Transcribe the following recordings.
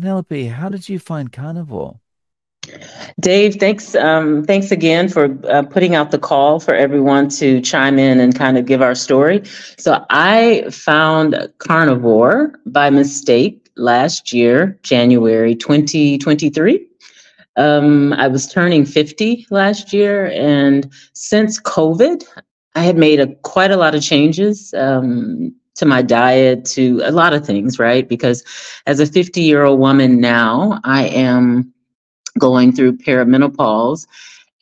Penelope, how did you find Carnival? Dave, thanks. Thanks again for putting out the call for everyone to chime in and kind of give our story. So I found Carnivore by mistake last year, January 2023. I was turning 50 last year, and since COVID, I had made quite a lot of changes to my diet, to a lot of things, right? Because as a 50-year-old woman now, I am going through perimenopause.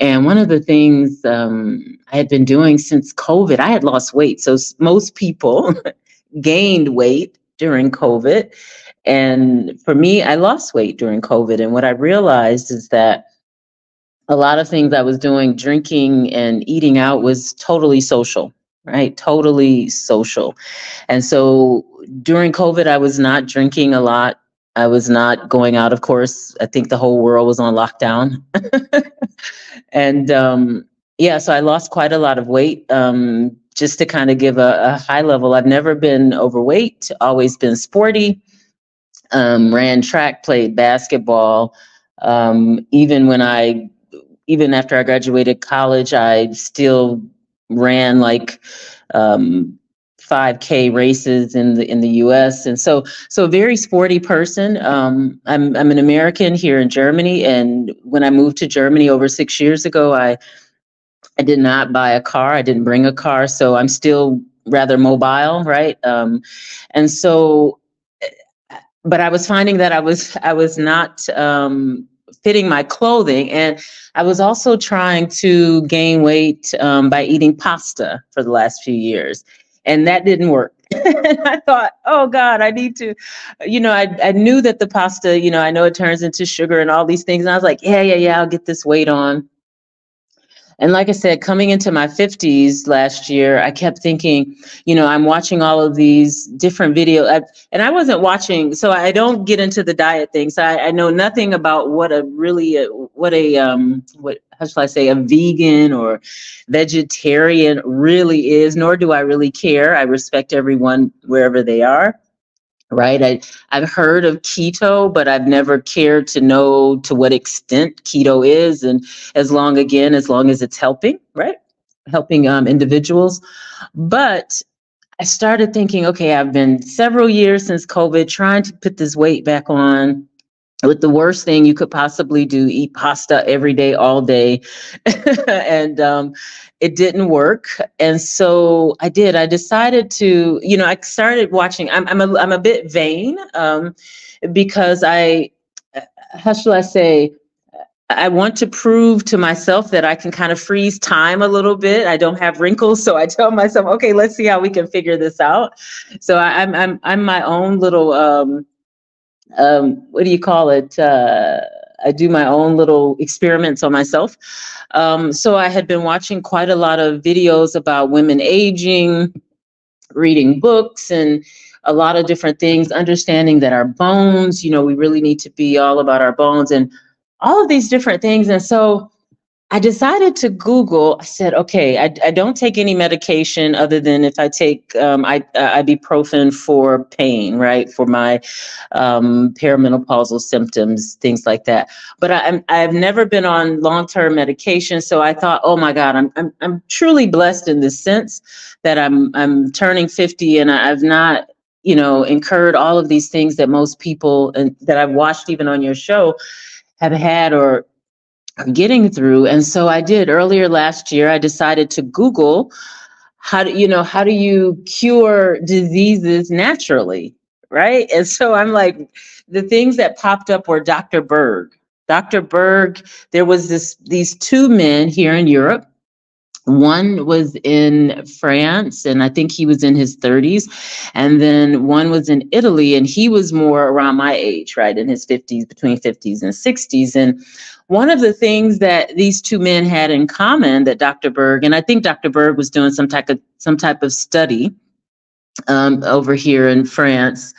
And one of the things I had been doing since COVID, I had lost weight. So most people gained weight during COVID. And for me, I lost weight during COVID. And what I realized is that a lot of things I was doing, drinking and eating out, was totally social, right? Totally social. And so during COVID, I was not drinking a lot. I was not going out, of course. I think the whole world was on lockdown. And yeah, so I lost quite a lot of weight. Just to kind of give a high level, I've never been overweight, always been sporty, ran track, played basketball. Even after I graduated college, I still ran like 5K races in the U.S. And so a very sporty person. I'm an American here in Germany, and when I moved to Germany over 6 years ago, I did not buy a car. I didn't bring a car, so I'm still rather mobile, right? And so, but I was finding that I was not fitting my clothing, and I was also trying to gain weight by eating pasta for the last few years. And that didn't work. And I thought, oh God, I need to, you know, I knew that the pasta, you know, I know it turns into sugar and all these things. And I was like, yeah, I'll get this weight on. And like I said, coming into my 50s last year, I kept thinking, you know, I'm watching all of these different videos, and I wasn't watching, so I don't get into the diet thing. So I know nothing about what how shall I say, a vegan or vegetarian really is, nor do I really care. I respect everyone wherever they are, right? I've heard of keto, but I've never cared to know to what extent keto is, and as long as it's helping, right? Helping individuals. But I started thinking, okay, I've been several years since COVID trying to put this weight back on, with the worst thing you could possibly do, eat pasta every day, all day. And it didn't work. And so I decided to, you know, I started watching. I'm a bit vain because how shall I say, I want to prove to myself that I can kind of freeze time a little bit. I don't have wrinkles. So I tell myself, okay, let's see how we can figure this out. So I'm my own little, what do you call it? I do my own little experiments on myself. So I had been watching quite a lot of videos about women aging, reading books and a lot of different things, understanding that our bones, you know, we really need to be all about our bones and all of these different things. And so I decided to Google. I said, okay, I don't take any medication other than if I take ibuprofen for pain, right, for my perimenopausal symptoms, things like that. But I've never been on long-term medication, so I thought, oh my God, I'm truly blessed in this sense that I'm turning 50 and I've not, you know, incurred all of these things that most people and that I've watched even on your show have had or getting through. And so I did earlier last year. I decided to Google how do you cure diseases naturally, right? And so I'm like, the things that popped up were Dr. Berg. Dr. Berg. There was these two men here in Europe. One was in France, and I think he was in his 30s. And then one was in Italy, and he was more around my age, right, in his 50s, between 50s and 60s. And one of the things that these two men had in common that Dr. Berg, and I think Dr. Berg was doing some type of study over here in France,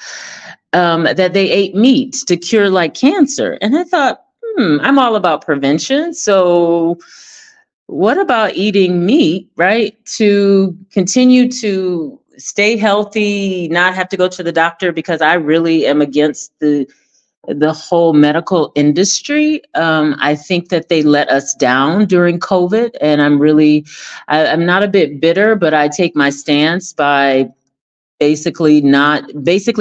that they ate meat to cure like cancer. And I thought, I'm all about prevention. So what about eating meat, right, to continue to stay healthy, not have to go to the doctor, because I really am against the the whole medical industry. I think that they let us down during COVID, and I'm really, I'm not a bit bitter, but I take my stance by basically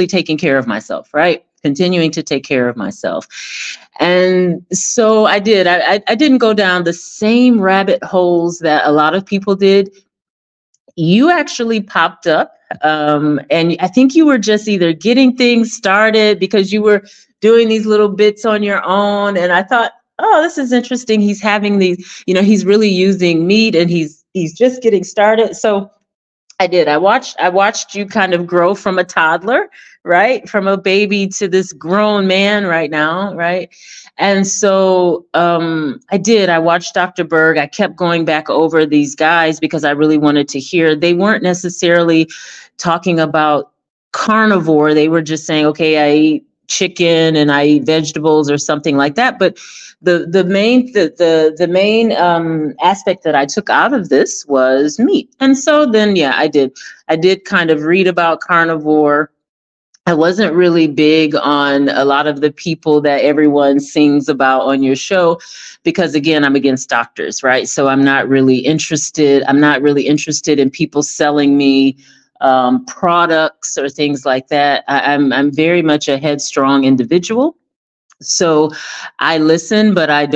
taking care of myself, right? Continuing to take care of myself. And so I did. I didn't go down the same rabbit holes that a lot of people did. You actually popped up, and I think you were just either getting things started because you were doing these little bits on your own. And I thought, oh, this is interesting. He's having these, you know, he's really using meat and he's just getting started. So I did. I watched you kind of grow from a toddler, right? From a baby to this grown man right now, right? And so I did. I watched Dr. Berg. I kept going back over these guys because I really wanted to hear. They weren't necessarily talking about carnivore. They were just saying, okay, I eat chicken and I eat vegetables or something like that. But the main aspect that I took out of this was meat. And so then, yeah, I did kind of read about carnivore. I wasn't really big on a lot of the people that everyone sings about on your show, because again, I'm against doctors, right? So I'm not really interested. I'm not really interested in people selling me products or things like that. I'm very much a headstrong individual. So I listen, but I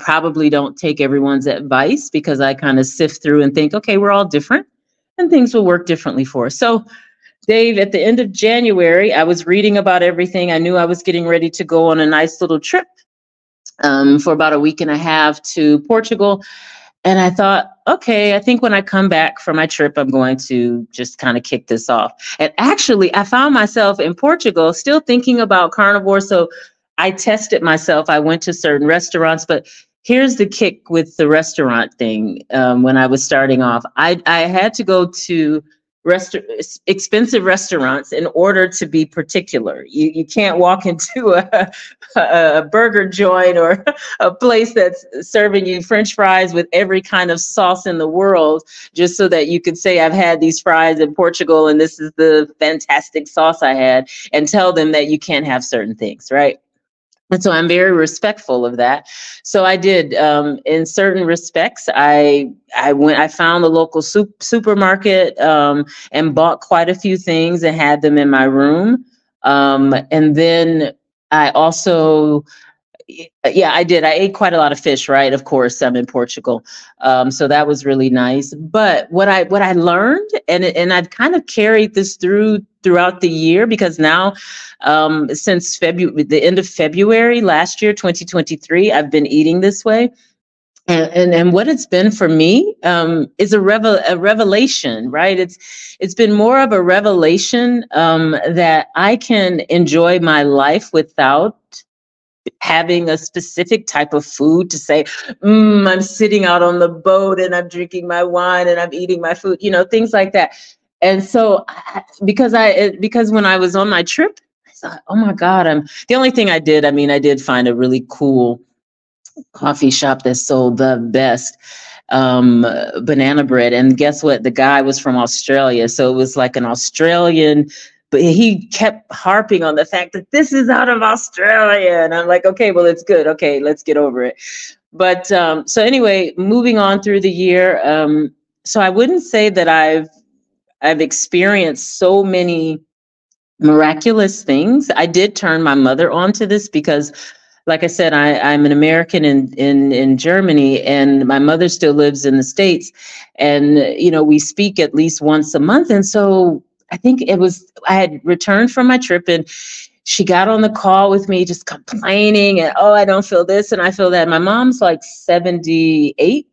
probably don't take everyone's advice, because I kind of sift through and think, okay, we're all different and things will work differently for us. So Dave, at the end of January, I was reading about everything. I knew I was getting ready to go on a nice little trip for about a week and a half to Portugal. And I thought, okay, I think when I come back from my trip, I'm going to just kind of kick this off. And actually, I found myself in Portugal still thinking about carnivore. So I tested myself. I went to certain restaurants, but here's the kick with the restaurant thing. When I was starting off, I had to go to expensive restaurants in order to be particular. You can't walk into a burger joint or a place that's serving you French fries with every kind of sauce in the world just so that you could say, I've had these fries in Portugal and this is the fantastic sauce I had, and tell them that you can't have certain things, right? And so I'm very respectful of that. So I did, in certain respects, I found the local supermarket and bought quite a few things and had them in my room. And then I also, yeah, I did. I ate quite a lot of fish, right? Of course, I'm in Portugal. So that was really nice. But what I learned, and I've kind of carried this throughout the year, because now since the end of February last year, 2023, I've been eating this way. And what it's been for me is a revelation, right? It's been more of a revelation that I can enjoy my life without having a specific type of food to say, I'm sitting out on the boat and I'm drinking my wine and I'm eating my food, you know, things like that. And so because when I was on my trip, I thought, oh my God, the only thing I did, I did find a really cool coffee shop that sold the best banana bread. And guess what? The guy was from Australia. So it was like an Australian, but he kept harping on the fact that this is out of Australia. And I'm like, okay, well, it's good. Okay, let's get over it. But so anyway, moving on through the year. So I wouldn't say that I've experienced so many miraculous things. I did turn my mother on to this because, like I said, I'm an American in Germany, and my mother still lives in the States. And, you know, we speak at least once a month. And so I think I had returned from my trip, and she got on the call with me just complaining and, oh, I don't feel this and I feel that. My mom's like 78.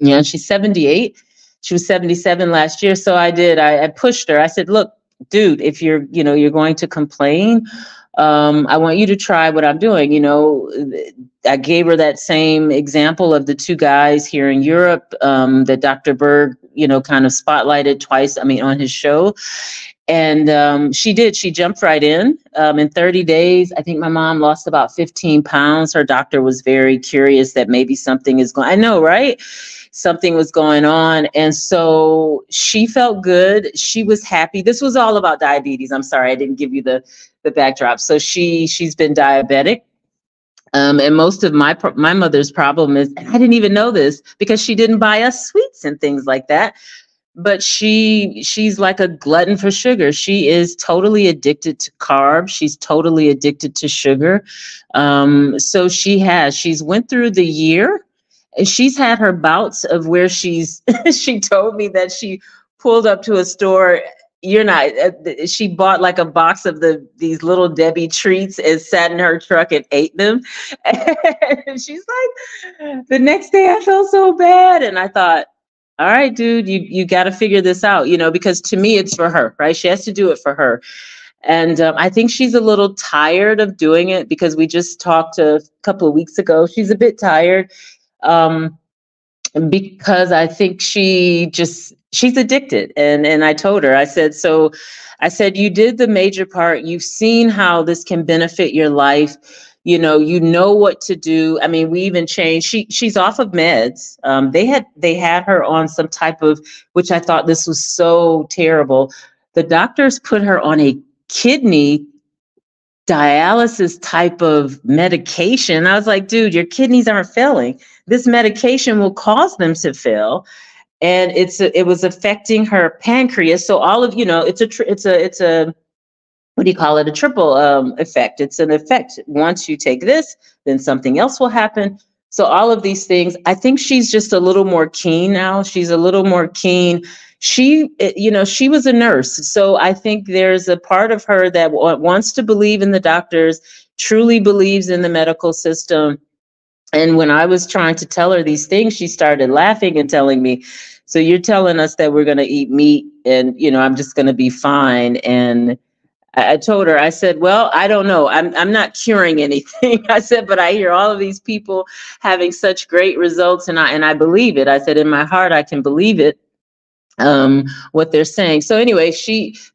Yeah, she's 78. She was 77 last year. So I did. I pushed her. I said, look, dude, if you're going to complain, I want you to try what I'm doing. You know, I gave her that same example of the two guys here in Europe that Dr. Berg, you know, kind of spotlighted twice, on his show. And she jumped right in. In 30 days, I think my mom lost about 15 pounds. Her doctor was very curious that maybe something is going, I know, right? something was going on. And so she felt good. She was happy. This was all about diabetes. I'm sorry, I didn't give you the backdrop. So she's been diabetic. And most of my mother's problem is, and I didn't even know this because she didn't buy us sweets and things like that. But she's like a glutton for sugar. She is totally addicted to carbs. She's totally addicted to sugar. So she's went through the year, and she's had her bouts of where she told me that she pulled up to a store. She bought like a box of these little Debbie treats and sat in her truck and ate them. And she's like, the next day I felt so bad. And I thought, all right, dude, you got to figure this out, because to me it's for her, right? She has to do it for her. And I think she's a little tired of doing it because we just talked a couple of weeks ago. She's a bit tired because I think she's addicted. And I told her, I said, you did the major part. You've seen how this can benefit your life. You know what to do. I mean, we even changed. She's off of meds. They had her on some type of, which I thought this was so terrible. The doctors put her on a kidney dialysis type of medication. I was like, dude, your kidneys aren't failing. This medication will cause them to fail. And it was affecting her pancreas. So all of, what do you call it? A triple effect. It's an effect. Once you take this, then something else will happen. So all of these things, I think she's just a little more keen now. She's a little more keen. She was a nurse. So I think there's a part of her that wants to believe in the doctors, truly believes in the medical system. And when I was trying to tell her these things, she started laughing and telling me, so you're telling us that we're going to eat meat and, I'm just going to be fine. And I told her, I said, well, I don't know. I'm not curing anything. I said, but I hear all of these people having such great results. And I believe it. I said, in my heart, I can believe it, what they're saying. So anyway,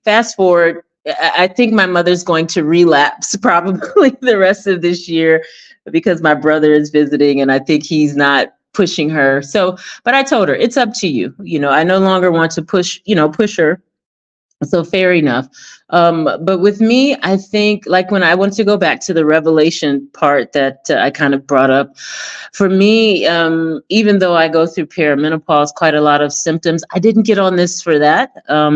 fast forward, I think my mother's going to relapse probably the rest of this year because my brother is visiting and I think he's not pushing her. So, but I told her, it's up to you. I no longer want to push her. So fair enough. But with me, I think like when I want to go back to the revelation part that I kind of brought up, for me, even though I go through perimenopause, quite a lot of symptoms, I didn't get on this for that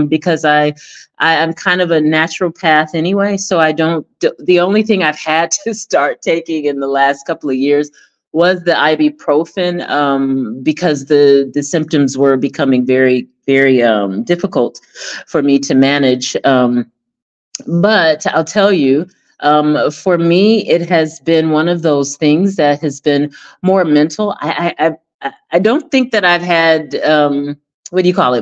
because I'm kind of a naturopath anyway. So the only thing I've had to start taking in the last couple of years was the ibuprofen because the symptoms were becoming very, very difficult for me to manage. But I'll tell you, for me, it has been one of those things that has been more mental. I don't think that I've had,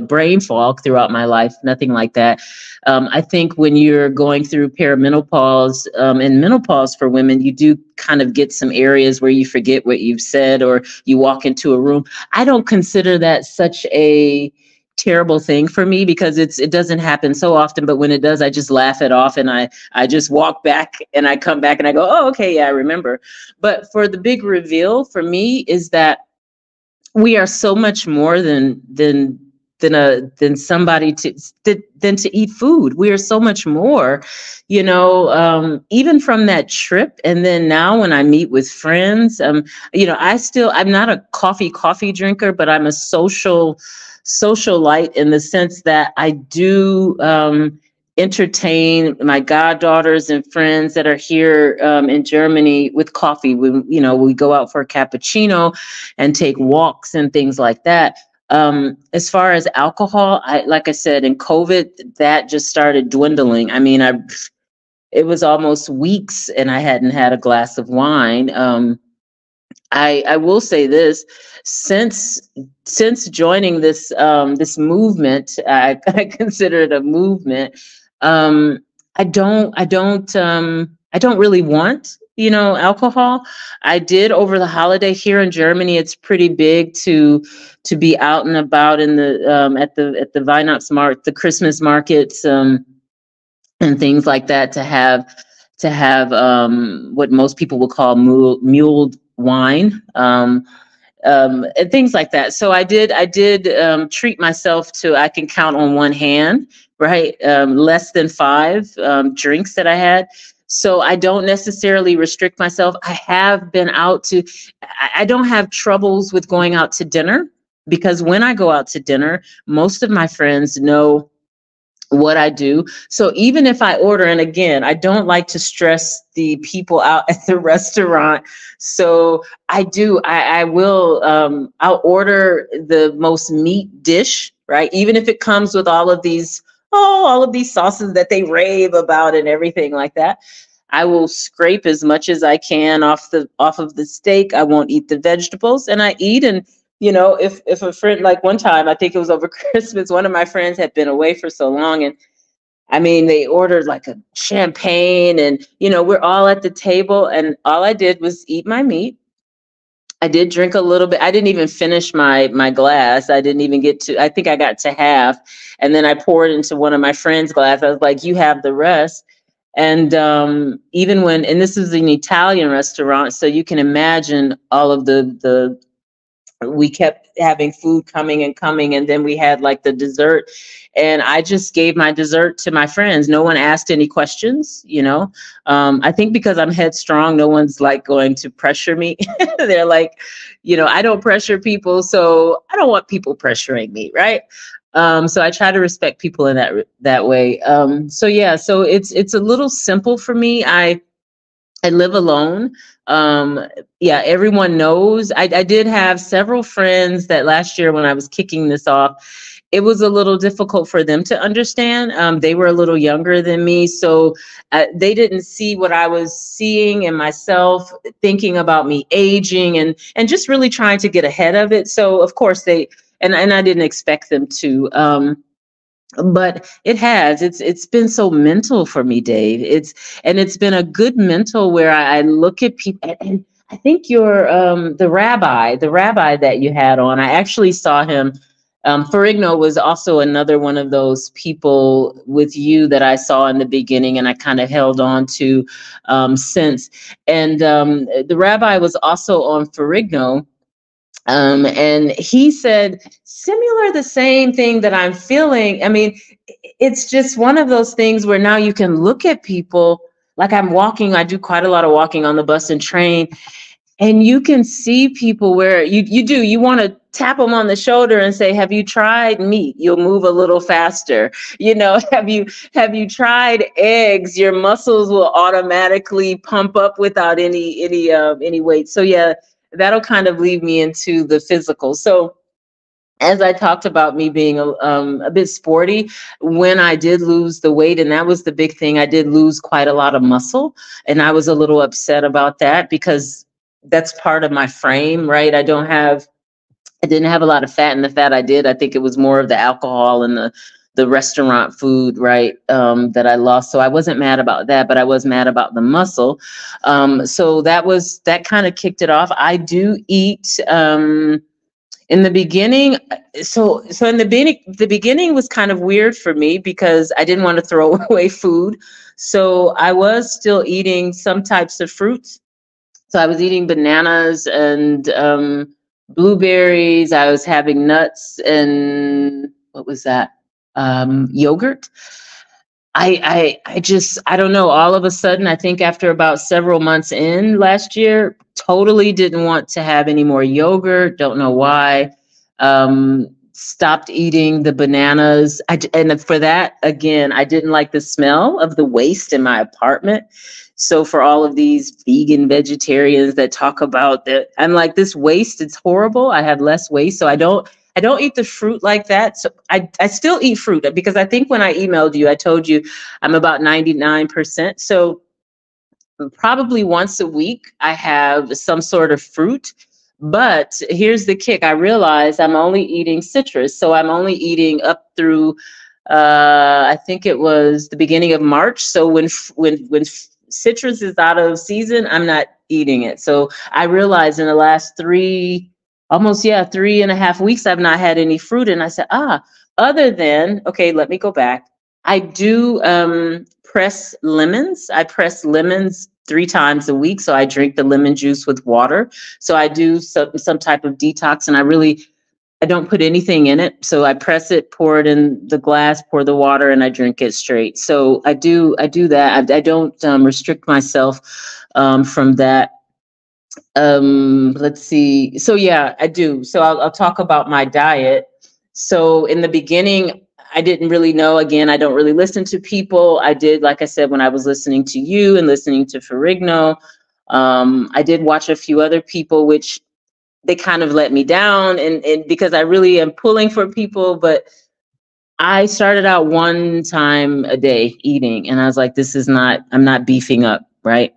brain fog throughout my life, nothing like that. I think when you're going through perimenopause and menopause for women, you do kind of get some areas where you forget what you've said or you walk into a room. I don't consider that such a terrible thing for me because it doesn't happen so often. But when it does, I just laugh it off and I just walk back and I come back and I go, oh, okay, yeah, I remember. But for the big reveal for me is that we are so much more than to eat food. We are so much more, even from that trip. And then now when I meet with friends, I'm not a coffee drinker, but I'm a socialite in the sense that I do, entertain my goddaughters and friends that are here in Germany with coffee. We go out for a cappuccino and take walks and things like that. As far as alcohol, like I said, in COVID, that just started dwindling. I mean, it was almost weeks and I hadn't had a glass of wine. I will say this, since joining this this movement, I consider it a movement. I don't really want, alcohol. I did over the holiday here in Germany. It's pretty big to be out and about in the, at the Weihnachtsmarkt, the Christmas markets, and things like that to have, what most people would call mulled wine. and things like that. So I did treat myself to, I can count on one hand, right? Less than five drinks that I had. So I don't necessarily restrict myself. I have been out to, I don't have troubles with going out to dinner, because when I go out to dinner, most of my friends know what I do. So even if I order, and again, I don't like to stress the people out at the restaurant. So I do, I'll order the most meat dish, right? Even if it comes with all of these, oh, all of these sauces that they rave about and everything like that. I will scrape as much as I can off of the steak. I won't eat the vegetables, and I eat. And, you know, if a friend, like one time, I think it was over Christmas, one of my friends had been away for so long, and I mean, they ordered like a champagne, and, you know, we're all at the table, and all I did was eat my meat. I did drink a little bit. I didn't even finish my glass. I didn't even get to, I think I got to half, and then I poured into one of my friend's glass. I was like, you have the rest. And even when, and this is an Italian restaurant, so you can imagine all of we kept having food coming and coming, and then we had like the dessert, and I just gave my dessert to my friends. No one asked any questions, you know. I think because I'm headstrong, no one's like going to pressure me. They're like, you know, I don't pressure people, so I don't want people pressuring me, right? So I try to respect people in that way. So yeah, so it's a little simple for me. I live alone. Yeah, everyone knows. I did have several friends that last year when I was kicking this off, it was a little difficult for them to understand. They were a little younger than me, so they didn't see what I was seeing in myself, thinking about me aging and just really trying to get ahead of it. So of course and I didn't expect them to, but it's been so mental for me, Dave. It's been a good mental where I look at people, and I think your the rabbi that you had on, I actually saw him. Ferrigno was also another one of those people with you that I saw in the beginning, and I kind of held on to since. And the rabbi was also on Ferrigno. And he said similar, the same thing that I'm feeling. I mean, it's just one of those things where now you can look at people, like I'm walking, I do quite a lot of walking on the bus and train, and you can see people where you want to tap them on the shoulder and say, have you tried meat? You'll move a little faster. You know, have you tried eggs? Your muscles will automatically pump up without any weight. So yeah, that'll kind of lead me into the physical. So as I talked about me being a bit sporty, when I did lose the weight, and that was the big thing, I did lose quite a lot of muscle. And I was a little upset about that because that's part of my frame, right? I didn't have a lot of fat, and the fat I did, I think it was more of the alcohol and the restaurant food, right, that I lost. So I wasn't mad about that, but I was mad about the muscle. So that kind of kicked it off. I do eat in the beginning. So in the beginning was kind of weird for me because I didn't want to throw away food. So I was still eating some types of fruits. So I was eating bananas and blueberries. I was having nuts and what was that? Yogurt. I just, I don't know, all of a sudden, I think after about several months in last year, totally didn't want to have any more yogurt. Don't know why. Stopped eating the bananas. And for that, again, I didn't like the smell of the waste in my apartment. So for all of these vegan vegetarians that talk about that, I'm like, this waste, it's horrible. I have less waste. So I don't eat the fruit like that. So I still eat fruit because I think when I emailed you, I told you I'm about 99%. So probably once a week I have some sort of fruit. But here's the kick. I realized I'm only eating citrus. So I'm only eating up through, I think it was the beginning of March. So when citrus is out of season, I'm not eating it. So I realized in the last three and a half weeks, I've not had any fruit. And I said, other than, okay, let me go back. I do press lemons. I press lemons 3 times a week. So I drink the lemon juice with water. So I do some type of detox, and I don't put anything in it. So I press it, pour it in the glass, pour the water, and I drink it straight. So I do that. I don't restrict myself from that. Let's see. So yeah, I do. So I'll talk about my diet. So in the beginning, I didn't really know. Again, I don't really listen to people. I did, like I said, when I was listening to you and listening to Ferrigno, I did watch a few other people, which they kind of let me down, and because I really am pulling for people. But I started out 1 time a day eating, and I was like, this is not, I'm not beefing up, right?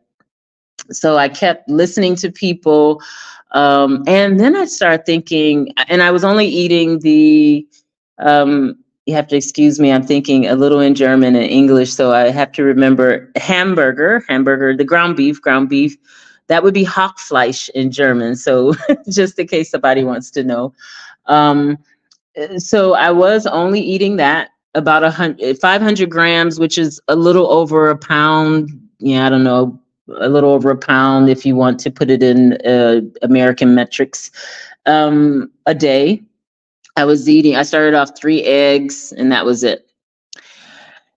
So I kept listening to people. And then I started thinking, and I was only eating the, you have to excuse me, I'm thinking a little in German and English, so I have to remember hamburger, the ground beef, that would be Hackfleisch in German. So just in case somebody wants to know. So I was only eating that, about 500 grams, which is a little over a pound. Yeah, I don't know, a little over a pound if you want to put it in American metrics, a day. I started off 3 eggs, and that was it.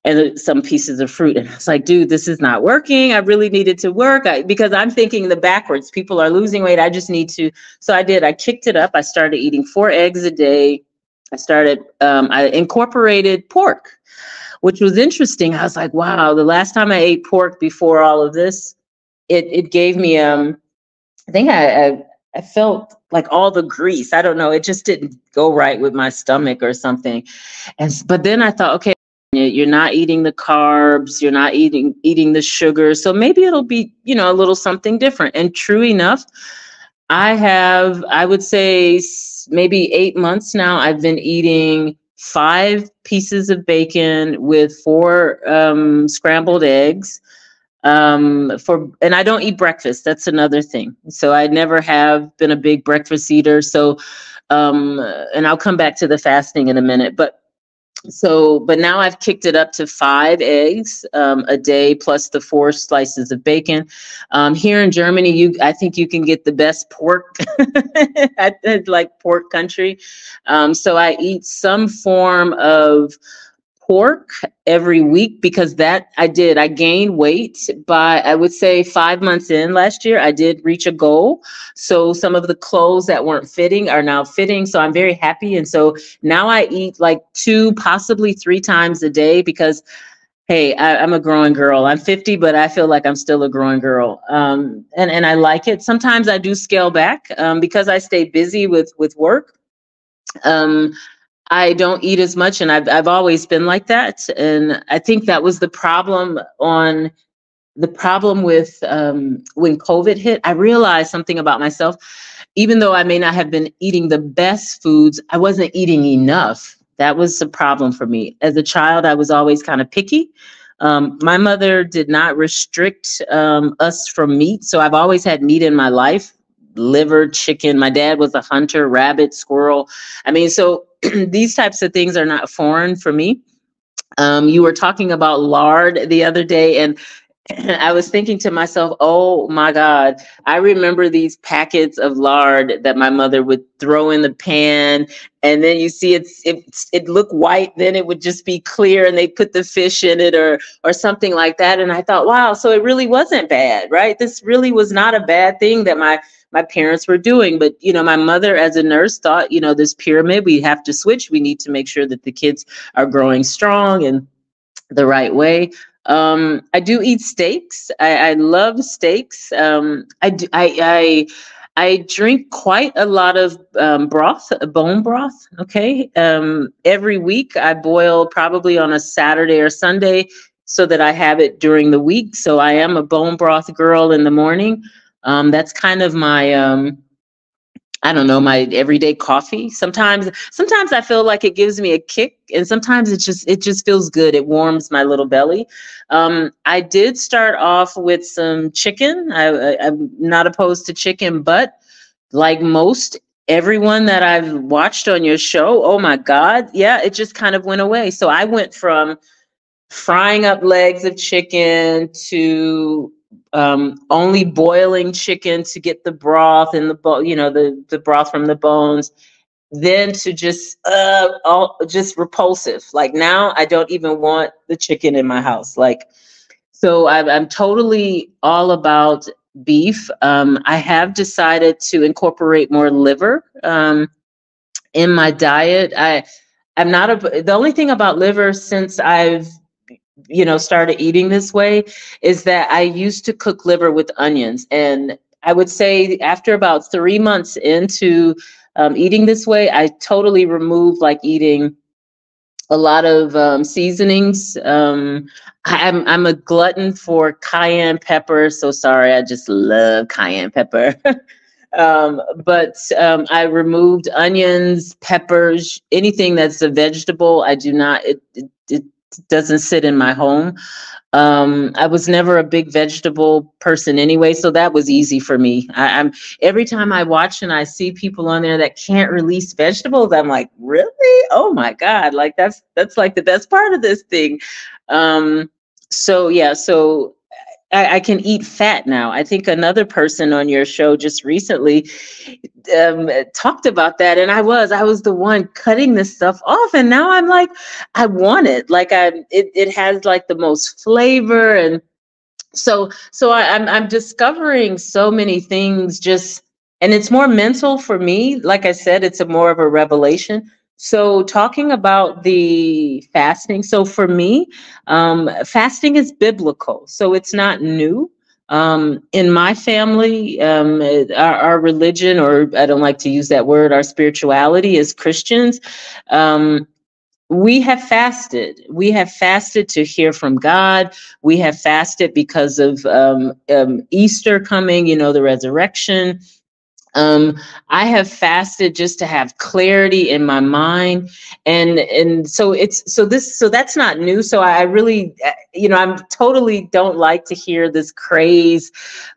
And some pieces of fruit. And I was like, dude, this is not working. I really needed to work, because I'm thinking the backwards. People are losing weight. I just need to. So I did. I kicked it up. I started eating 4 eggs a day. I incorporated pork, which was interesting. I was like, wow, the last time I ate pork before all of this, it gave me, I think I felt like all the grease. I don't know. It just didn't go right with my stomach or something. But then I thought, okay, you're not eating the carbs, you're not eating the sugar. So maybe it'll be, a little something different. And true enough, I would say maybe 8 months now, I've been eating 5 pieces of bacon with 4 scrambled eggs. And I don't eat breakfast. That's another thing. So I never have been a big breakfast eater. So, and I'll come back to the fasting in a minute, but now I've kicked it up to 5 eggs a day, plus the 4 slices of bacon. Here in Germany, I think you can get the best pork at like pork country. So I eat some form of pork every week, because that I did. I gained weight by, I would say, 5 months in last year. I did reach a goal. So some of the clothes that weren't fitting are now fitting. So I'm very happy. And so now I eat like 2, possibly 3 times a day, because, hey, I'm a growing girl. I'm 50, but I feel like I'm still a growing girl. And I like it. Sometimes I do scale back because I stay busy with work. I don't eat as much, and I've always been like that. And I think that was the problem with when COVID hit. I realized something about myself. Even though I may not have been eating the best foods, I wasn't eating enough. That was the problem for me. As a child, I was always kind of picky. My mother did not restrict us from meat. So I've always had meat in my life. Liver, chicken. My dad was a hunter, rabbit, squirrel. I mean, so these types of things are not foreign for me. You were talking about lard the other day, and I was thinking to myself, oh my God, I remember these packets of lard that my mother would throw in the pan, and then you see it looked white, then it would just be clear, and they put the fish in it or something like that. And I thought, wow, so it really wasn't bad, right? This really was not a bad thing that my parents were doing. But, my mother as a nurse thought, this pyramid, we have to switch. We need to make sure that the kids are growing strong and the right way. I do eat steaks. I love steaks. I drink quite a lot of bone broth. Okay. Every week I boil, probably on a Saturday or Sunday, so that I have it during the week. So I am a bone broth girl in the morning. That's kind of my, I don't know, my everyday coffee. Sometimes I feel like it gives me a kick, and sometimes it just feels good. It warms my little belly. I did start off with some chicken. I'm not opposed to chicken, but like most everyone that I've watched on your show, oh my God, yeah, it just kind of went away. So I went from frying up legs of chicken to only boiling chicken to get the broth and the the broth from the bones, then to just repulsive. Like now I don't even want the chicken in my house. Like, so I'm totally all about beef. I have decided to incorporate more liver in my diet. I'm not the only thing about liver since I've started eating this way is that I used to cook liver with onions. And I would say after about 3 months into eating this way, I totally removed like eating a lot of seasonings. I'm a glutton for cayenne pepper. So sorry, I just love cayenne pepper. But I removed onions, peppers, anything that's a vegetable. I do not, it doesn't sit in my home. I was never a big vegetable person anyway, so that was easy for me. I'm every time I watch and I see people on there that can't release vegetables, I'm like, really? Oh my God. Like that's like the best part of this thing. So yeah, so I can eat fat now. I think another person on your show just recently talked about that. And I was the one cutting this stuff off. And now I'm like, I want it. Like it has like the most flavor. And so I'm discovering so many things just, and it's more mental for me. Like I said, it's more of a revelation. So talking about the fasting, so for me, fasting is biblical, so it's not new. In my family, our religion, or I don't like to use that word, our spirituality as Christians, we have fasted. We have fasted to hear from God. We have fasted because of Easter coming, the resurrection. I have fasted just to have clarity in my mind. And so so that's not new. So I really, I'm totally don't like to hear this craze,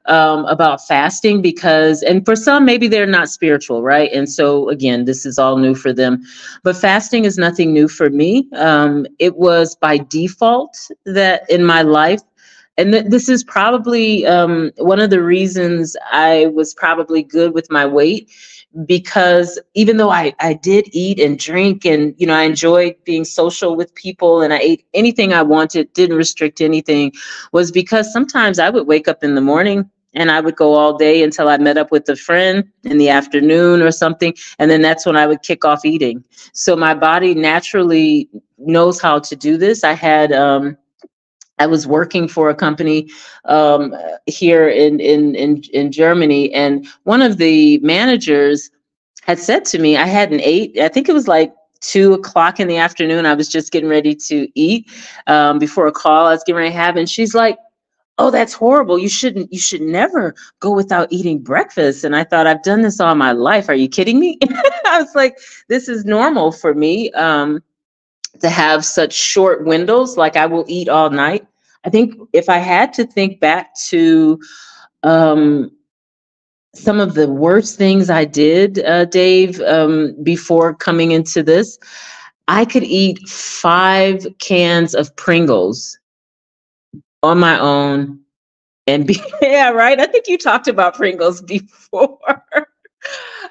about fasting because, and for some, maybe they're not spiritual. Right. And so again, this is all new for them, but fasting is nothing new for me. It was by default that in my life. And this is probably one of the reasons I was probably good with my weight, because even though I did eat and drink and, I enjoyed being social with people and I ate anything I wanted, didn't restrict anything, was because sometimes I would wake up in the morning and I would go all day until I met up with a friend in the afternoon or something. And then that's when I would kick off eating. So my body naturally knows how to do this. I was working for a company here in Germany, and one of the managers had said to me, I hadn't ate, I think it was like 2 o'clock in the afternoon. I was just getting ready to eat before a call I was getting ready to have. And she's like, oh, that's horrible. You should never go without eating breakfast. And I thought, I've done this all my life. Are you kidding me? I was like, this is normal for me to have such short windows. Like I will eat all night. I think if I had to think back to some of the worst things I did, Dave, before coming into this, I could eat 5 cans of Pringles on my own and be, yeah, right? I think you talked about Pringles before.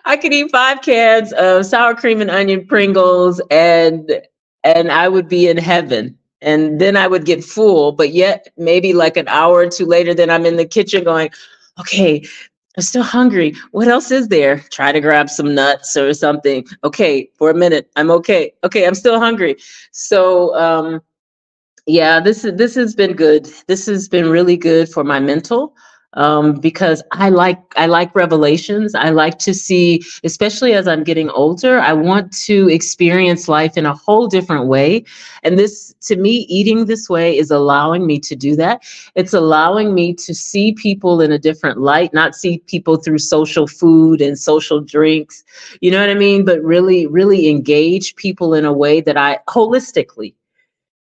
I could eat 5 cans of sour cream and onion Pringles and I would be in heaven. And then I would get full, but yet maybe like an hour or two later, then I'm in the kitchen going, okay, I'm still hungry. What else is there? Try to grab some nuts or something. Okay, for a minute, I'm okay. Okay, I'm still hungry. So yeah, this has been good. This has been really good for my mental, because I like revelations. I like to see, especially as I'm getting older, I want to experience life in a whole different way. And this, to me, eating this way is allowing me to do that. It's allowing me to see people in a different light, not see people through social food and social drinks, you know what I mean? But really, really engage people in a way that I holistically,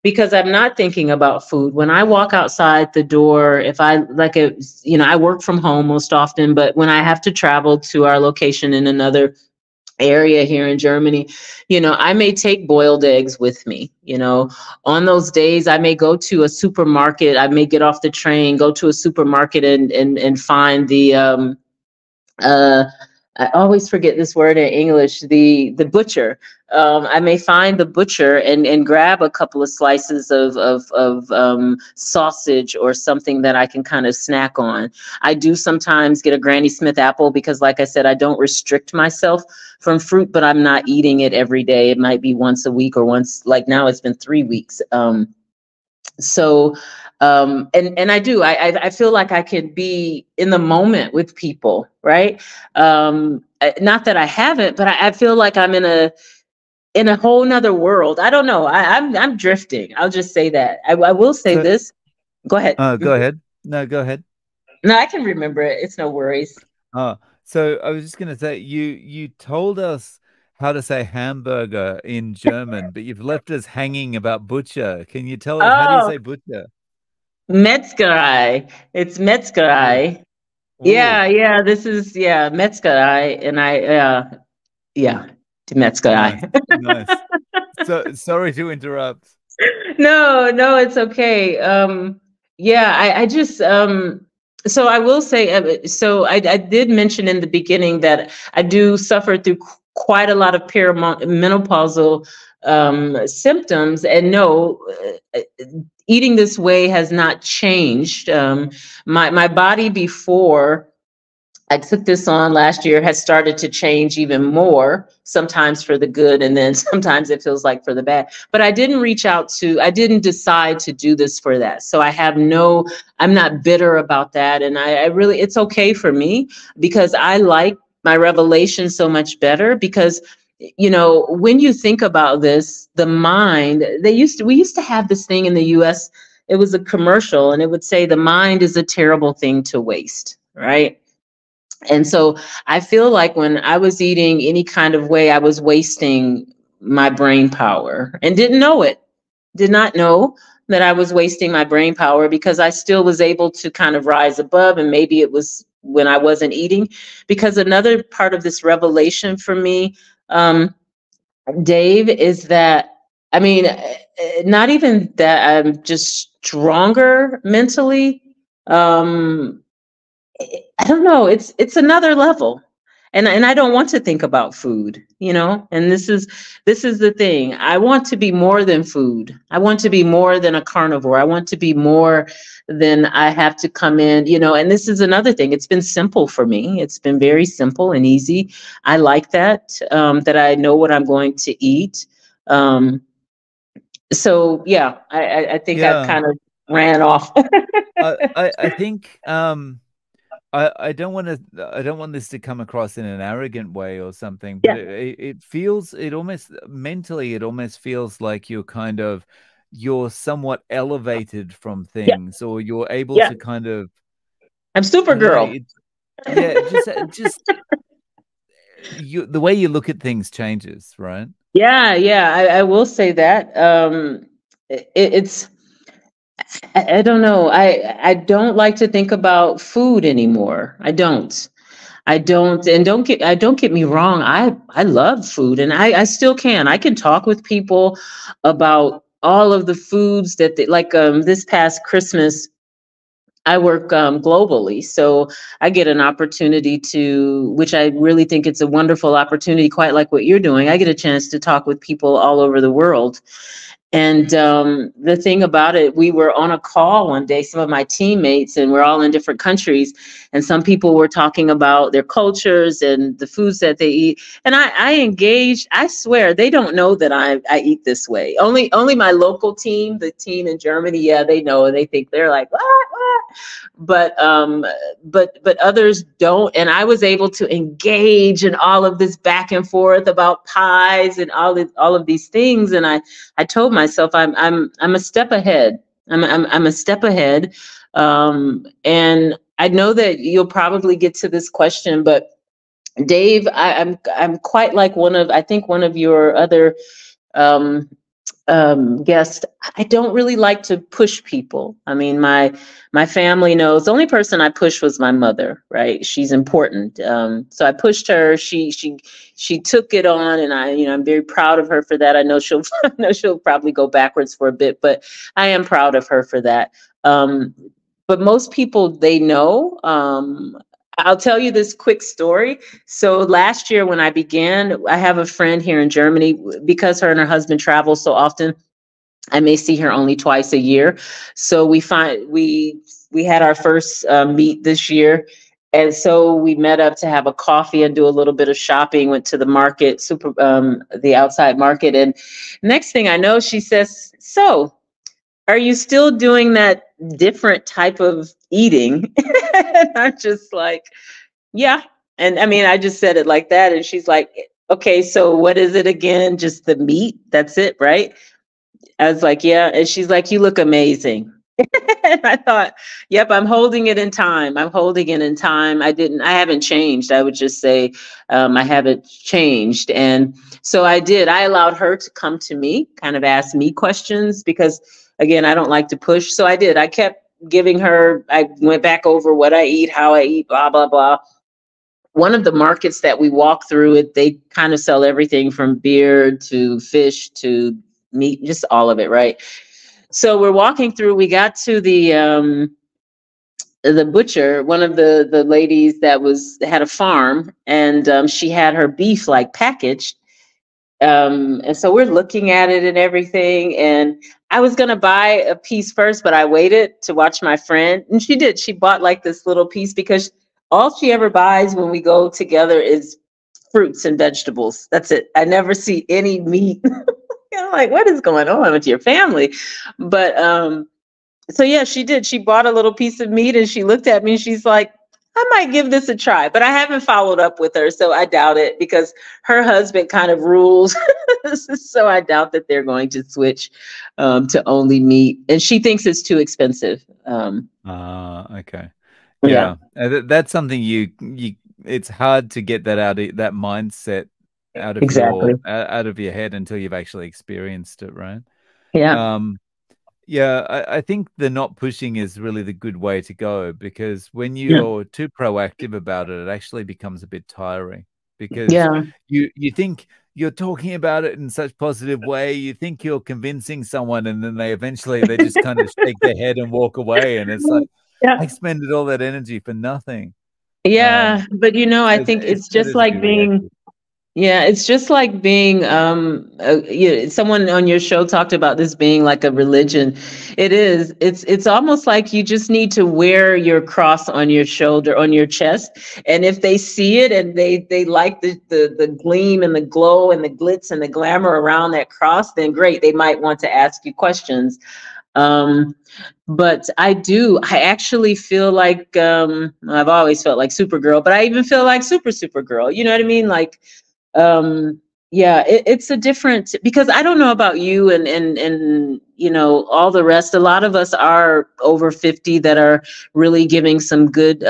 because I'm not thinking about food. When I walk outside the door, if I like, I work from home most often, but when I have to travel to our location in another area here in Germany, you know, I may take boiled eggs with me. You know, on those days, I may go to a supermarket. I may get off the train, go to a supermarket and find the, I always forget this word in English, the butcher. I may find the butcher and grab a couple of slices of sausage or something that I can kind of snack on. I do sometimes get a Granny Smith apple because, like I said, I don't restrict myself from fruit, but I'm not eating it every day. It might be once a week or once, like now it's been 3 weeks. And I do, I feel like I could be in the moment with people, right? Not that I haven't, but I feel like I'm in a whole nother world. I don't know. I'm drifting. I'll just say that. I will say this. Go ahead. Go ahead. No, go ahead. No, I can remember it. It's no worries. So I was just going to say, you told us how to say hamburger in German, but you've left us hanging about butcher. Can you tell us how do you say butcher? Metzgerei. It's Metzgerei. Ooh. Yeah. This is Metzgerei, and Metzgerei. Nice. So sorry to interrupt. No, it's okay. So I will say, so I did mention in the beginning that I do suffer through quite a lot of perimenopausal symptoms, and no, eating this way has not changed. My body before I took this on last year has started to change even more, sometimes for the good, and then sometimes it feels like for the bad. But I didn't decide to do this for that. So I'm not bitter about that. And I really, it's okay for me because I like my revelation so much better because, you know, when you think about this, the mind, we used to have this thing in the US, it was a commercial and it would say the mind is a terrible thing to waste, right? And so I feel like when I was eating any kind of way, I was wasting my brain power and didn't know it, did not know that I was wasting my brain power because I still was able to kind of rise above, and maybe it was when I wasn't eating. Because another part of this revelation for me, Dave, is that, I mean, not even that I'm just stronger mentally. I don't know. It's another level. And I don't want to think about food, you know, and this is the thing. I want to be more than food. I want to be more than a carnivore. I want to be more than I have to come in, you know, and this is another thing. It's been simple for me. It's been very simple and easy. I like that, that I know what I'm going to eat. I think I've kind of ran off. I think, I don't want this to come across in an arrogant way or something, but it almost feels like you're somewhat elevated from things, or you're able to kind of. I'm Supergirl. The way you look at things changes, right? Yeah. I will say that. It's. I don't know. I don't like to think about food anymore. Don't get me wrong. I love food, and I still can. I can talk with people about all of the foods that they like. This past Christmas, I work globally, so I get an opportunity which I really think it's a wonderful opportunity, quite like what you're doing. I get a chance to talk with people all over the world. And the thing about it, we were on a call one day, some of my teammates, and we're all in different countries. And some people were talking about their cultures and the foods that they eat. And I engaged. I swear they don't know that I eat this way. Only my local team, the team in Germany, they know, and they think they're like, what? But others don't. And I was able to engage in all of this back and forth about pies and all of these things. And I told my myself, I'm a step ahead. I'm a step ahead. And I know that you'll probably get to this question, but Dave, I'm quite like I think one of your other guest, I don't really like to push people. I mean, my family knows the only person I pushed was my mother, right? She's important. So I pushed her. She took it on, and I'm very proud of her for that. I know she'll probably go backwards for a bit, but I am proud of her for that. But most people, they know. I'll tell you this quick story. So last year when I began, I have a friend here in Germany, because her and her husband travel so often, I may see her only twice a year. So we had our first meet this year. And so we met up to have a coffee and do a little bit of shopping, went to the market, the outside market. And next thing I know, she says, "So, are you still doing that different type of eating?" And I'm just like, yeah. And I mean, I just said it like that. And she's like, okay, so what is it again? Just the meat? That's it, right? I was like, yeah. And she's like, you look amazing. And I thought, yep, I'm holding it in time. I'm holding it in time. I haven't changed. I would just say, I haven't changed. And so I did. I allowed her to come to me, kind of ask me questions, because again, I don't like to push. So I did. I kept giving her, I went back over what I eat, how I eat, blah, blah, blah. One of the markets that we walk through, they kind of sell everything from beer to fish to meat, just all of it, right? So we're walking through, we got to the butcher, one of the ladies that had a farm, and she had her beef like packaged. And so we're looking at it and everything. And I was going to buy a piece first, but I waited to watch my friend. And she did. She bought like this little piece, because all she ever buys when we go together is fruits and vegetables. That's it. I never see any meat. I'm like, what is going on with your family? But so, yeah, she did. She bought a little piece of meat, and she looked at me and she's like, I might give this a try, but I haven't followed up with her. So I doubt it, because her husband kind of rules. So I doubt that they're going to switch to only meat. And she thinks it's too expensive. Okay. Yeah. That's something it's hard to get that out of that mindset out of, out of your head until you've actually experienced it. Right. Yeah. Yeah, I think the not pushing is really the good way to go, because when you're too proactive about it, it actually becomes a bit tiring, because you think you're talking about it in such positive way. You think you're convincing someone, and then they just kind of shake their head and walk away. And it's like, I expended all that energy for nothing. Yeah. But, you know, I think it's just like being... Yeah, it's just like being, someone on your show talked about this being like a religion. It is. It's almost like you just need to wear your cross on your shoulder, on your chest. And if they see it and they like the gleam and the glow and the glitz and the glamour around that cross, then great. They might want to ask you questions. But I actually feel like, I've always felt like Supergirl, but I even feel like Supergirl. You know what I mean? Like, yeah, it's a different, because I don't know about you and, you know, all the rest. A lot of us are over 50 that are really giving some good,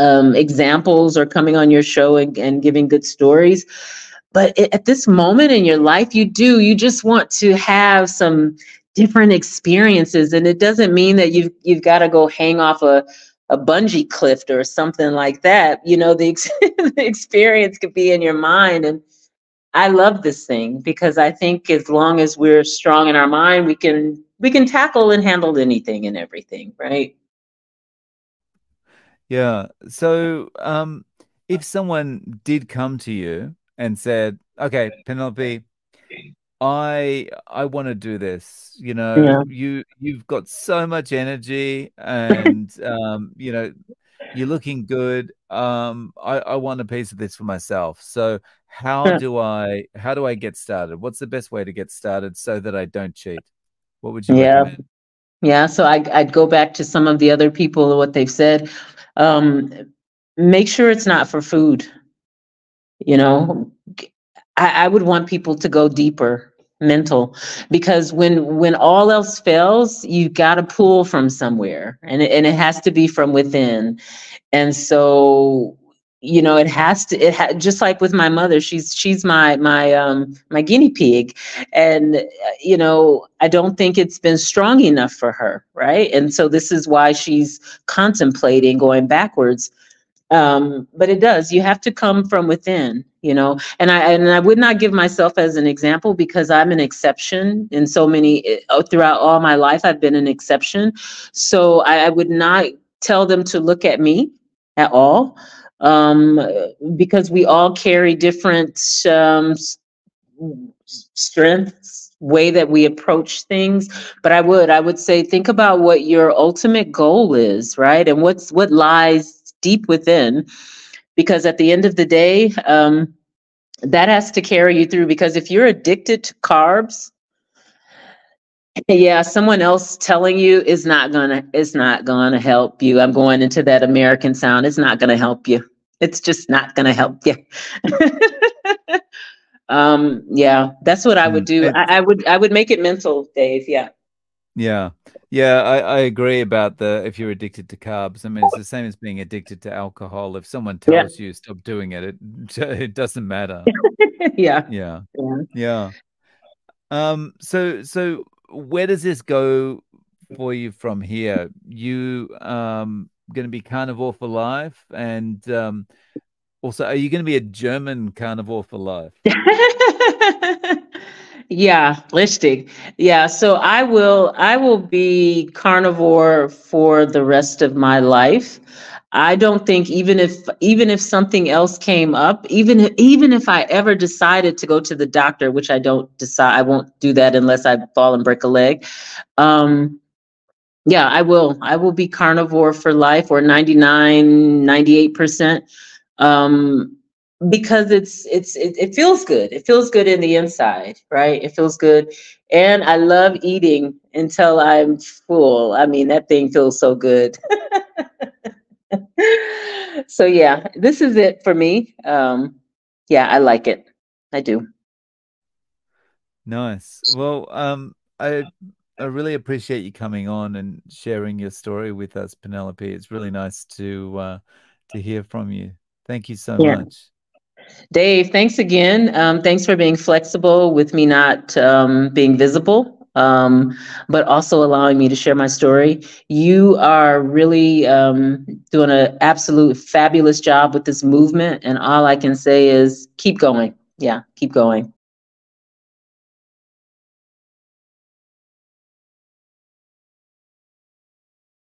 examples, or coming on your show and giving good stories. But at this moment in your life, you just want to have some different experiences. And it doesn't mean that you've got to go hang off a bungee cliff or something like that. You know, the experience could be in your mind. And I love this thing, because I think as long as we're strong in our mind, we can tackle and handle anything and everything, right? Yeah. So if someone did come to you and said, okay, Penelope, I want to do this, you know, you've got so much energy, and you know, you're looking good, I want a piece of this for myself. So how do I get started? What's the best way to get started so that I don't cheat? What would you recommend? Yeah, so I'd go back to some of the other people and what they've said. Make sure it's not for food, you know. I would want people to go deeper, mental, because when all else fails, you've got to pull from somewhere, and it has to be from within. And so you know, it has to, just like with my mother, she's my guinea pig. And, you know, I don't think it's been strong enough for her. Right. And so this is why she's contemplating going backwards. But it does, you have to come from within, you know, and I would not give myself as an example because I'm an exception in so many, throughout all my life, I've been an exception. So I would not tell them to look at me at all. Because we all carry different strengths, way that we approach things. But I would say, think about what your ultimate goal is, right? And what lies deep within, because at the end of the day, that has to carry you through, because if you're addicted to carbs, yeah, someone else telling you is not gonna help you. I'm going into that American sound. It's not gonna help you. It's just not gonna help you. Yeah, that's what I would do. I would make it mental, Dave. Yeah. Yeah. Yeah, I agree about if you're addicted to carbs. I mean, it's the same as being addicted to alcohol. If someone tells you stop doing it, it doesn't matter. Yeah. Yeah. Yeah. Yeah. So where does this go for you from here? You going to be carnivore for life, and also, are you going to be a German carnivore for life? Yeah, richtig. Yeah, so I will be carnivore for the rest of my life. I don't think, even if something else came up, even if I ever decided to go to the doctor, which I won't do that unless I fall and break a leg. Yeah, I will be carnivore for life, or 98%, because it feels good. It feels good in the inside, right? It feels good. And I love eating until I'm full. I mean, that thing feels so good. So yeah, this is it for me. Yeah, I like it. I do. Nice. Well, I really appreciate you coming on and sharing your story with us, Penelope. It's really nice to hear from you. Thank you so much. Dave, thanks again. Thanks for being flexible with me not being visible. But also allowing me to share my story. You are really doing an absolute fabulous job with this movement. And all I can say is keep going. Yeah, keep going.